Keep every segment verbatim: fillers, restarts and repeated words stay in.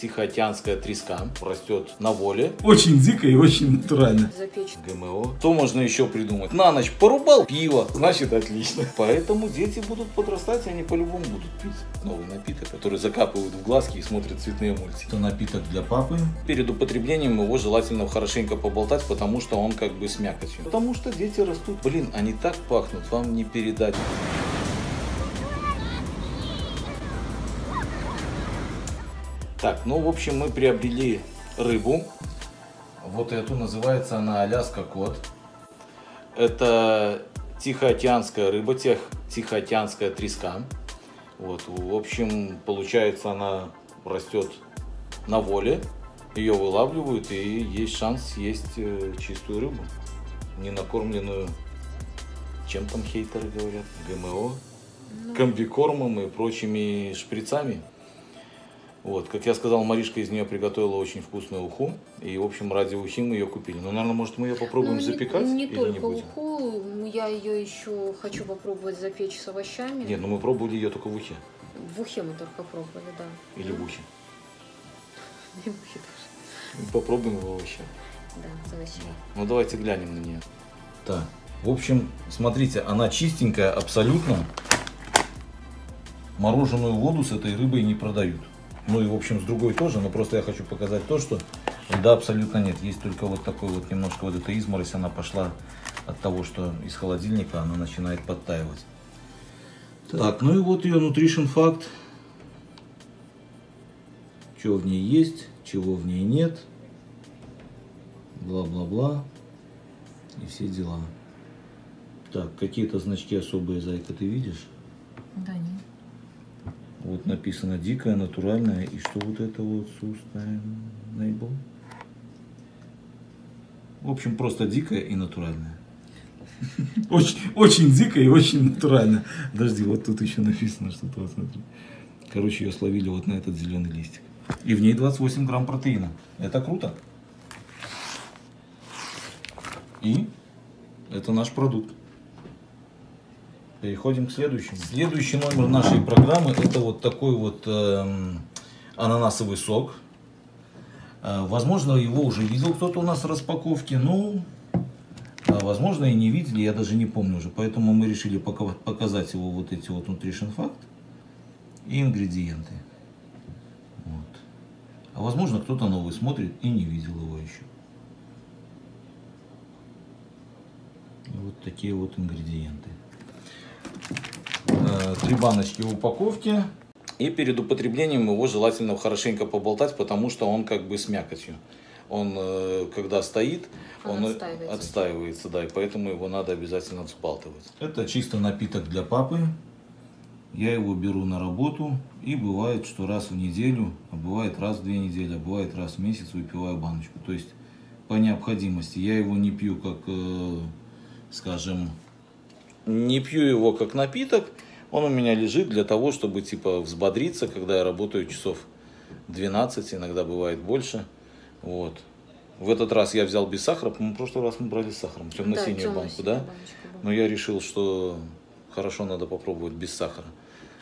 тихоокеанская треска. Растет на воле. Очень дико и очень натурально. Запечь. ГМО. Что можно еще придумать? На ночь порубал пиво. Значит, отлично. Поэтому дети будут подрастать, и они по-любому будут пить новый напиток, который закапывают в глазки и смотрят цветные мультики. Это напиток для папы. Перед употреблением его желательно хорошенько поболтать, потому что он как бы с мякотью. Потому что дети растут. Блин, они так пахнут, вам не передать. Так, ну в общем мы приобрели рыбу. Вот эту, называется она Аляска Кот. Это тихоокеанская рыба, тех, тихоокеанская треска. Вот, в общем, получается, она растет на воле. Ее вылавливают, и есть шанс съесть чистую рыбу, не накормленную, чем там хейтеры говорят, ГМО, комбикормом и прочими шприцами. Вот, как я сказал, Маришка из нее приготовила очень вкусную уху. И, в общем, ради ухи мы ее купили. Ну, наверное, может, мы ее попробуем ну, не, запекать? Не или только не уху, я ее еще хочу попробовать запечь с овощами. Нет, ну мы пробовали ее только в ухе. В ухе мы только пробовали, да. Или в ухе. И в ухе тоже. Попробуем в овощи. Да, с овощами. Ну, давайте глянем на нее. Так, в общем, смотрите, она чистенькая абсолютно. Мороженую воду с этой рыбой не продают. Ну и в общем с другой тоже, но просто я хочу показать то, что льда абсолютно нет. Есть только вот такой вот немножко вот эта изморозь, она пошла от того, что из холодильника она начинает подтаивать. Так, так ну и вот ее Nutrition Fact. Что в ней есть, чего в ней нет. Бла-бла-бла. И все дела. Так, какие-то значки особые, зайка, ты видишь? Да, нет. Вот написано дикая, натуральная. И что вот это вот sustainable? В общем, просто дикая и натуральная. Очень, очень дикая и очень натуральная. Подожди, вот тут еще написано что-то. Вот, короче, ее словили вот на этот зеленый листик. И в ней двадцать восемь грамм протеина. Это круто. И это наш продукт. Переходим к следующему. Следующий номер нашей программы это вот такой вот э, ананасовый сок. Э, возможно, его уже видел кто-то у нас в распаковке, но э, возможно и не видели, я даже не помню уже. Поэтому мы решили пока показать его вот эти вот Nutrition Fact и ингредиенты. Вот. А возможно, кто-то новый смотрит и не видел его еще. Вот такие вот ингредиенты. Три баночки в упаковке. И перед употреблением его желательно хорошенько поболтать, потому что он как бы с мякотью. Он когда стоит, он, он отстаивается. отстаивается, да, и поэтому его надо обязательно взбалтывать. Это чисто напиток для папы. Я его беру на работу, и бывает, что раз в неделю, а бывает раз в две недели, а бывает раз в месяц выпиваю баночку. То есть по необходимости. Я его не пью, как, скажем, не пью его как напиток. Он у меня лежит для того, чтобы типа взбодриться, когда я работаю часов двенадцать, иногда бывает больше. Вот. В этот раз я взял без сахара, в прошлый раз мы брали с сахаром, темно-синюю да, банку, да? Но я решил, что хорошо надо попробовать без сахара.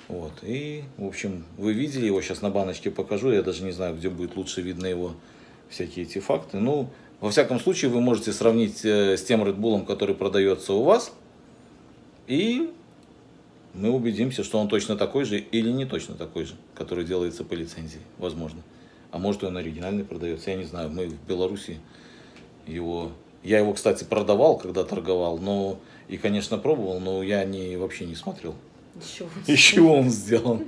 Вот. И, в общем, вы видели его, сейчас на баночке покажу, я даже не знаю, где будет лучше видно его всякие эти факты. Ну, во всяком случае, вы можете сравнить с тем Red Bull, который продается у вас, и мы убедимся, что он точно такой же или не точно такой же, который делается по лицензии, возможно. А может, он оригинальный продается, я не знаю. Мы в Беларуси его... Я его, кстати, продавал, когда торговал, но и, конечно, пробовал, но я не... вообще не смотрел. Из чего он сделан.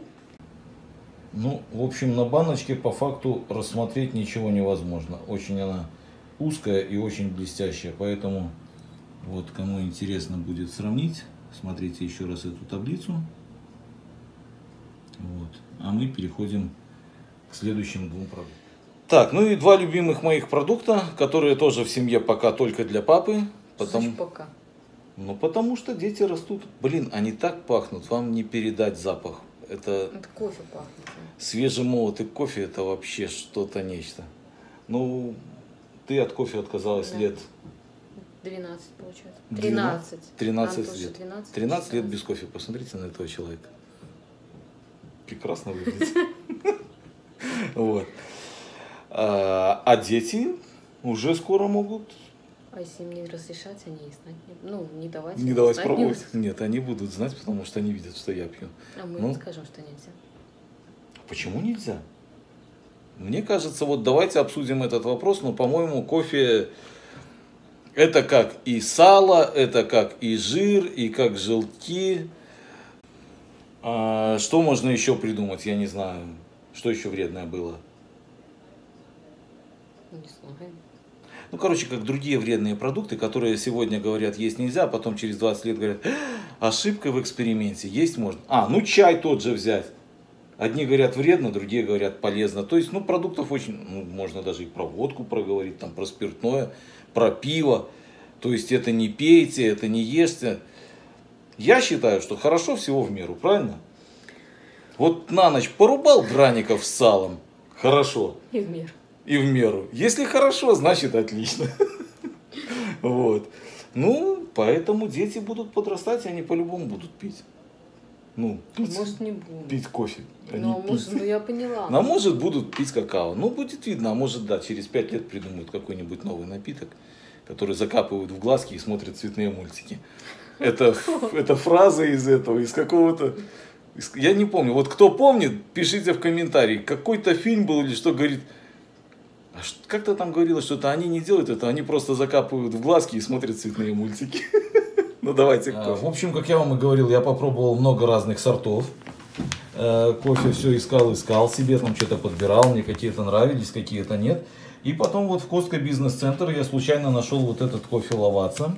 Ну, в общем, на баночке по факту рассмотреть ничего невозможно. Очень она узкая и очень блестящая, поэтому вот кому интересно будет сравнить... Смотрите еще раз эту таблицу. Вот. А мы переходим к следующим двум продуктам. Так, ну и два любимых моих продукта, которые тоже в семье пока только для папы. Потому... пока? Ну, потому что дети растут. Блин, они так пахнут, вам не передать запах. Это, это кофе пахнет. Свежемолотый кофе, это вообще что-то нечто. Ну, ты от кофе отказалась да. лет... двенадцать, получается. тринадцать. тринадцать лет. тринадцать лет без кофе. Посмотрите на этого человека. Прекрасно выглядит. Вот. А, а дети уже скоро могут... А если им не разрешать, они и знать не... Ну, не давать... Не давать пробовать? Не Нет, они будут знать, потому что они видят, что я пью. А мы ну, им скажем, что нельзя. Почему нельзя? Мне кажется, вот давайте обсудим этот вопрос, но, по-моему, кофе... Это как и сало, это как и жир, и как желтки. А что можно еще придумать? Я не знаю. Что еще вредное было? Не знаю. Ну, короче, как другие вредные продукты, которые сегодня говорят, есть нельзя, а потом через двадцать лет говорят, ошибка в эксперименте, есть можно. А, ну чай тот же взять. Одни говорят вредно, другие говорят полезно. То есть, ну, продуктов очень... Ну, можно даже и про водку проговорить, там, про спиртное, про пиво. То есть, это не пейте, это не ешьте. Я считаю, что хорошо всего в меру, правильно? Вот на ночь порубал драников с салом. Хорошо. И в меру. И в меру. Если хорошо, значит отлично. Вот. Ну, поэтому дети будут подрастать, и они по-любому будут пить. Ну, пить, может, не будут. Пить кофе. А ну, а может, ну, я поняла. А может, будут пить какао. Ну, будет видно. А может, да, через пять лет придумают какой-нибудь новый напиток, который закапывают в глазки и смотрят цветные мультики. Это, это фраза из этого, из какого-то... Я не помню. Вот кто помнит, пишите в комментарии. Какой-то фильм был или что, говорит... Как-то там говорилось, что-то они не делают это, они просто закапывают в глазки и смотрят цветные мультики. Ну, давайте кофе. В общем, как я вам и говорил, я попробовал много разных сортов. Кофе все искал, искал себе, там что-то подбирал, мне какие-то нравились, какие-то нет. И потом вот в Costco бизнес-центр я случайно нашел вот этот кофе Lavazza.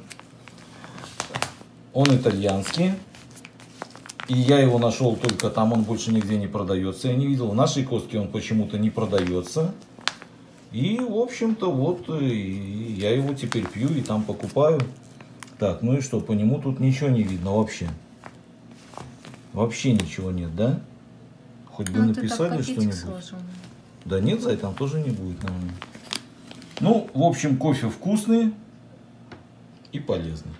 Он итальянский. И я его нашел только там, он больше нигде не продается. Я не видел, в нашей Costco он почему-то не продается. И, в общем-то, вот я его теперь пью и там покупаю. Так, ну и что, по нему тут ничего не видно вообще. Вообще ничего нет, да? Хоть бы написали что-нибудь. Да нет, зай, там тоже не будет, наверное. Ну, в общем, кофе вкусный и полезный.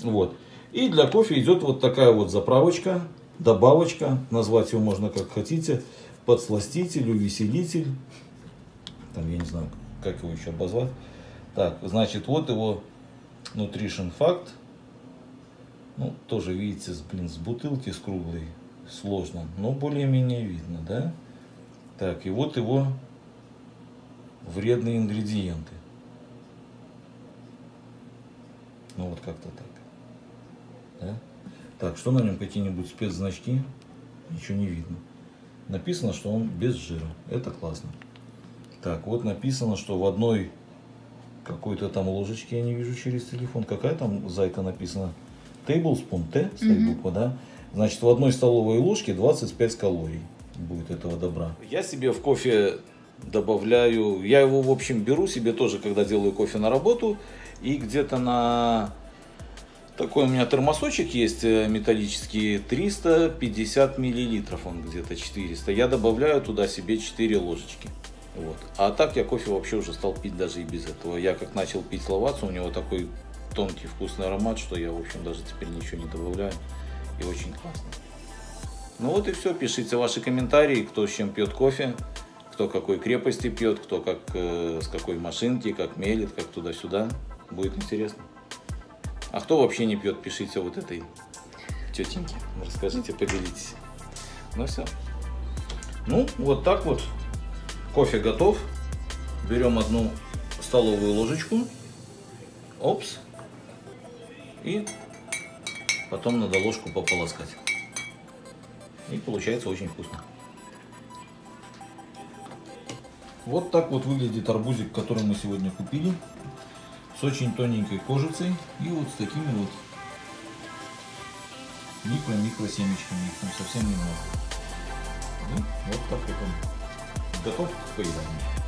Вот. И для кофе идет вот такая вот заправочка, добавочка. Назвать ее можно как хотите. Подсластитель, увеселитель. Там, я не знаю, как его еще обозвать. Так, значит, вот его Nutrition Fact. Ну, тоже, видите, с, блин, с бутылки, с круглой. Сложно, но более-менее видно, да? Так, и вот его вредные ингредиенты. Ну, вот как-то так. Да? Так, что на нем? Какие-нибудь спецзначки? Ничего не видно. Написано, что он без жира. Это классно. Так, вот написано, что в одной какой-то там ложечке, я не вижу через телефон, какая там зайка написано? Tablespoon, Т, стоит буква, да? Значит, в одной столовой ложке двадцать пять калорий будет этого добра. Я себе в кофе добавляю, я его, в общем, беру себе тоже, когда делаю кофе на работу, и где-то на... Такой у меня термосочек есть металлический, триста пятьдесят миллилитров, он где-то четыреста. Я добавляю туда себе четыре ложечки. Вот. А так я кофе вообще уже стал пить даже и без этого. Я как начал пить Лаваццу, у него такой тонкий вкусный аромат, что я, в общем, даже теперь ничего не добавляю. И очень классно. Ну вот и все. Пишите ваши комментарии, кто с чем пьет кофе, кто какой крепости пьет, кто как, э, с какой машинки, как мелит, как туда-сюда. Будет интересно. А кто вообще не пьет, пишите вот этой тетеньке. Расскажите, поделитесь. Ну все. Ну, вот так вот. Кофе готов. Берем одну столовую ложечку. Опс. И потом надо ложку пополоскать. И получается очень вкусно. Вот так вот выглядит арбузик, который мы сегодня купили. С очень тоненькой кожицей. И вот с такими вот микро-микро семечками. Их там совсем немного. И вот так вот он готов к поеданию.